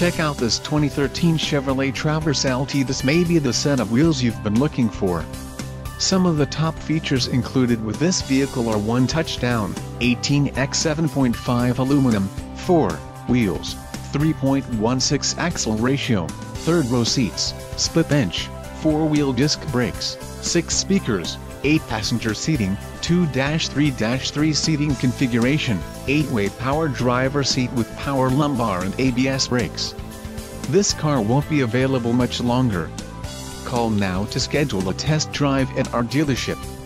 Check out this 2013 Chevrolet Traverse LT. This may be the set of wheels you've been looking for. Some of the top features included with this vehicle are 1 touchdown, 18x 7.5 aluminum, 4 wheels, 3.16 axle ratio, third row seats, split bench, 4-wheel disc brakes, 6 speakers, 8 passenger seating, 2-3-3 seating configuration, 8-way power driver seat with power lumbar and ABS brakes. This car won't be available much longer. Call now to schedule a test drive at our dealership.